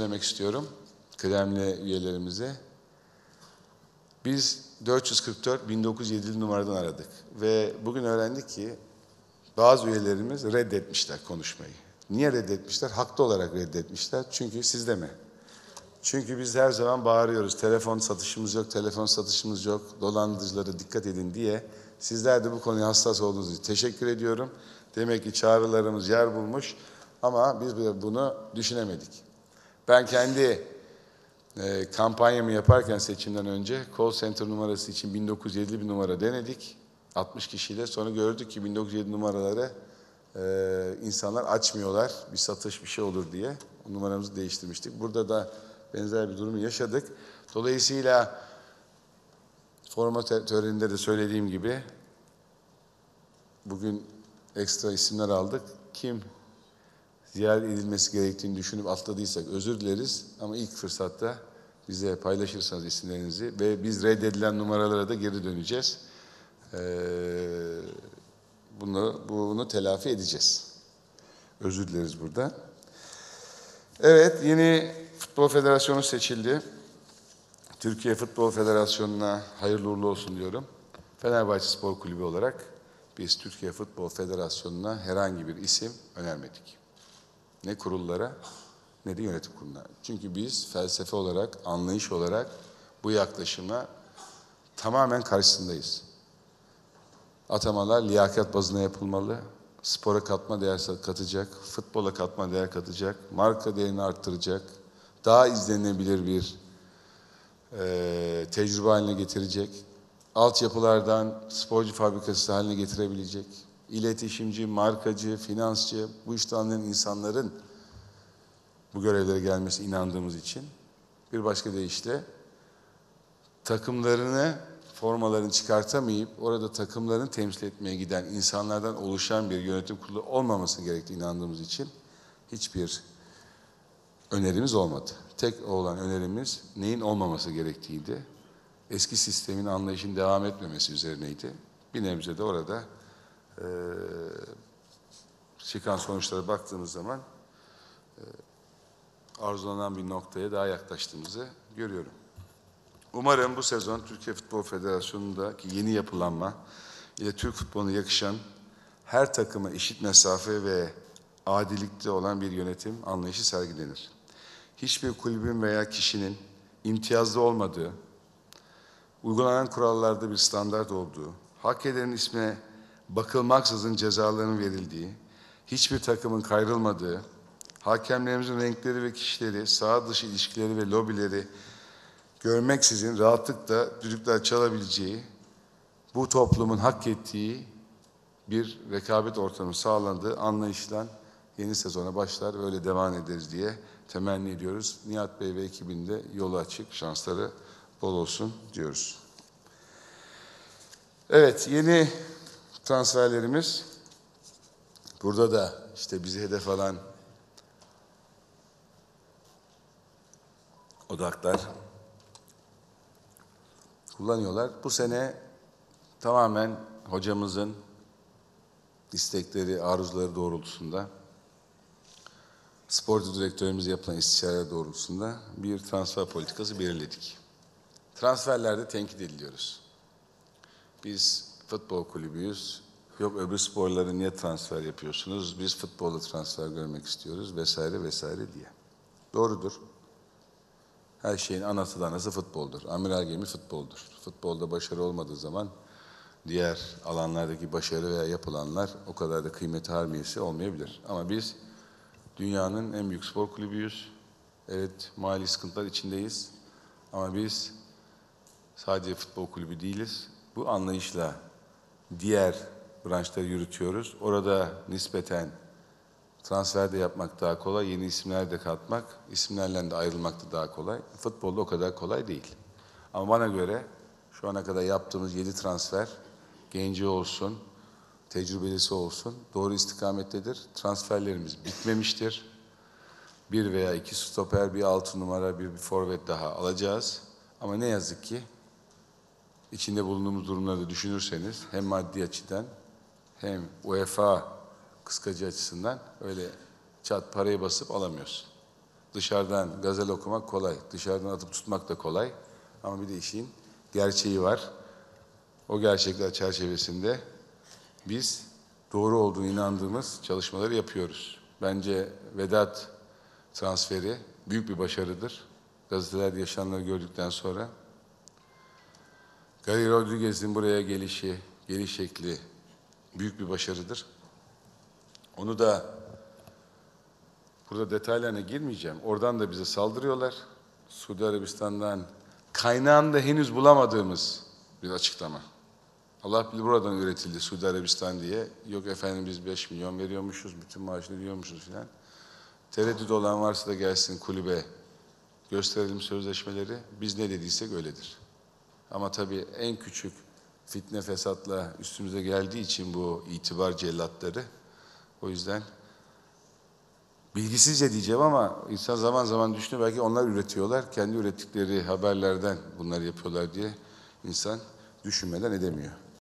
Söylemek istiyorum kıdemli üyelerimize. Biz 444-1907 numaradan aradık ve bugün öğrendik ki bazı üyelerimiz reddetmişler konuşmayı. Niye reddetmişler? Haklı olarak reddetmişler. Çünkü sizde mi? Çünkü biz her zaman bağırıyoruz. Telefon satışımız yok, telefon satışımız yok. Dolandırıcılara dikkat edin diye. Sizler de bu konuya hassas olduğunuz için teşekkür ediyorum. Demek ki çağrılarımız yer bulmuş ama biz bunu düşünemedik. Ben kendi kampanyamı yaparken seçimden önce call center numarası için 1907 bir numara denedik. 60 kişiyle sonra gördük ki 1907 numaraları insanlar açmıyorlar. Bir satış bir şey olur diye o numaramızı değiştirmiştik. Burada da benzer bir durumu yaşadık. Dolayısıyla forma töreninde de söylediğim gibi bugün ekstra isimler aldık. Kim ziyaret edilmesi gerektiğini düşünüp atladıysak özür dileriz ama ilk fırsatta bize paylaşırsanız isimlerinizi ve biz reddedilen numaralara da geri döneceğiz. Bunu telafi edeceğiz. Özür dileriz burada. Evet, yeni Futbol Federasyonu seçildi. Türkiye Futbol Federasyonu'na hayırlı uğurlu olsun diyorum. Fenerbahçe Spor Kulübü olarak biz Türkiye Futbol Federasyonu'na herhangi bir isim önermedik. Ne kurullara ne de yönetim kuruluna. Çünkü biz felsefe olarak, anlayış olarak bu yaklaşıma tamamen karşısındayız. Atamalar liyakat bazına yapılmalı. Spora katma değer katacak, futbola katma değer katacak, marka değerini arttıracak, daha izlenebilir bir tecrübe haline getirecek, altyapılardan sporcu fabrikası haline getirebilecek, iletişimci, markacı, finansçı, bu işten anlayan insanların bu görevlere gelmesi inandığımız için. Bir başka deyişle takımlarını, formalarını çıkartamayıp orada takımlarını temsil etmeye giden insanlardan oluşan bir yönetim kurulu olmaması gerektiği inandığımız için hiçbir önerimiz olmadı. Tek olan önerimiz neyin olmaması gerektiğiydi. Eski sistemin, anlayışın devam etmemesi üzerineydi. Bir nebze de orada çıkan sonuçlara baktığımız zaman arzulanan bir noktaya daha yaklaştığımızı görüyorum. Umarım bu sezon Türkiye Futbol Federasyonu'ndaki yeni yapılanma ile Türk futboluna yakışan her takıma eşit mesafe ve adilikte olan bir yönetim anlayışı sergilenir. Hiçbir kulübün veya kişinin imtiyazlı olmadığı, uygulanan kurallarda bir standart olduğu, hak edenin ismine bakılmaksızın cezaların verildiği, hiçbir takımın kayrılmadığı, hakemlerimizin renkleri ve kişileri, saha dışı ilişkileri ve lobileri görmeksizin rahatlıkla düdükler çalabileceği, bu toplumun hak ettiği bir rekabet ortamı sağlandığı anlayışla yeni sezona başlar ve öyle devam ederiz diye temenni ediyoruz. Nihat Bey ve ekibinde yolu açık, şansları bol olsun diyoruz. Evet, yeni transferlerimiz. Burada da işte bizi hedef alan odaklar kullanıyorlar. Bu sene tamamen hocamızın istekleri, arzuları doğrultusunda, sporcu direktörümüze yapılan istişare doğrultusunda bir transfer politikası belirledik. Transferlerde tenkit ediliyoruz. Biz futbol kulübüyüz. Yok öbür sporlara niye transfer yapıyorsunuz? Biz futbolda transfer görmek istiyoruz vesaire vesaire diye. Doğrudur. Her şeyin anası danası futboldur. Amiral gemi futboldur. Futbolda başarı olmadığı zaman diğer alanlardaki başarı veya yapılanlar o kadar da kıymeti harmiyesi olmayabilir. Ama biz dünyanın en büyük spor kulübüyüz. Evet, mali sıkıntılar içindeyiz. Ama biz sadece futbol kulübü değiliz. Bu anlayışla diğer branşları yürütüyoruz. Orada nispeten transfer de yapmak daha kolay, yeni isimler de katmak, isimlerle de ayrılmak da daha kolay. Futbolda o kadar kolay değil. Ama bana göre şu ana kadar yaptığımız 7 transfer, genci olsun, tecrübelisi olsun, doğru istikamettedir. Transferlerimiz bitmemiştir. Bir veya iki stoper, bir 6 numara, bir forvet daha alacağız. Ama ne yazık ki içinde bulunduğumuz durumları düşünürseniz hem maddi açıdan hem UEFA kıskacı açısından öyle çat parayı basıp alamıyorsun. dışarıdan gazel okumak kolay, dışarıdan atıp tutmak da kolay. Ama bir de işin gerçeği var. O gerçekler çerçevesinde biz doğru olduğunu inandığımız çalışmaları yapıyoruz. Bence Vedat transferi büyük bir başarıdır. Gazetelerde yaşananları gördükten sonra. Garry Rodriguez'in buraya gelişi, geliş şekli büyük bir başarıdır. Onu da burada detaylarına girmeyeceğim. Oradan da bize saldırıyorlar. Suudi Arabistan'dan kaynağını da henüz bulamadığımız bir açıklama. Allah bilir buradan üretildi Suudi Arabistan diye. Yok efendim biz 5 milyon veriyormuşuz, bütün maaşını veriyormuşuz filan. Tereddüt olan varsa da gelsin kulübe, gösterelim sözleşmeleri. Biz ne dediysek öyledir. Ama tabii en küçük fitne fesatla üstümüze geldiği için bu itibar cellatları. O yüzden bilgisizce diyeceğim ama insan zaman zaman düşünüyor. Belki onlar üretiyorlar. Kendi ürettikleri haberlerden bunları yapıyorlar diye insan düşünmeden edemiyor.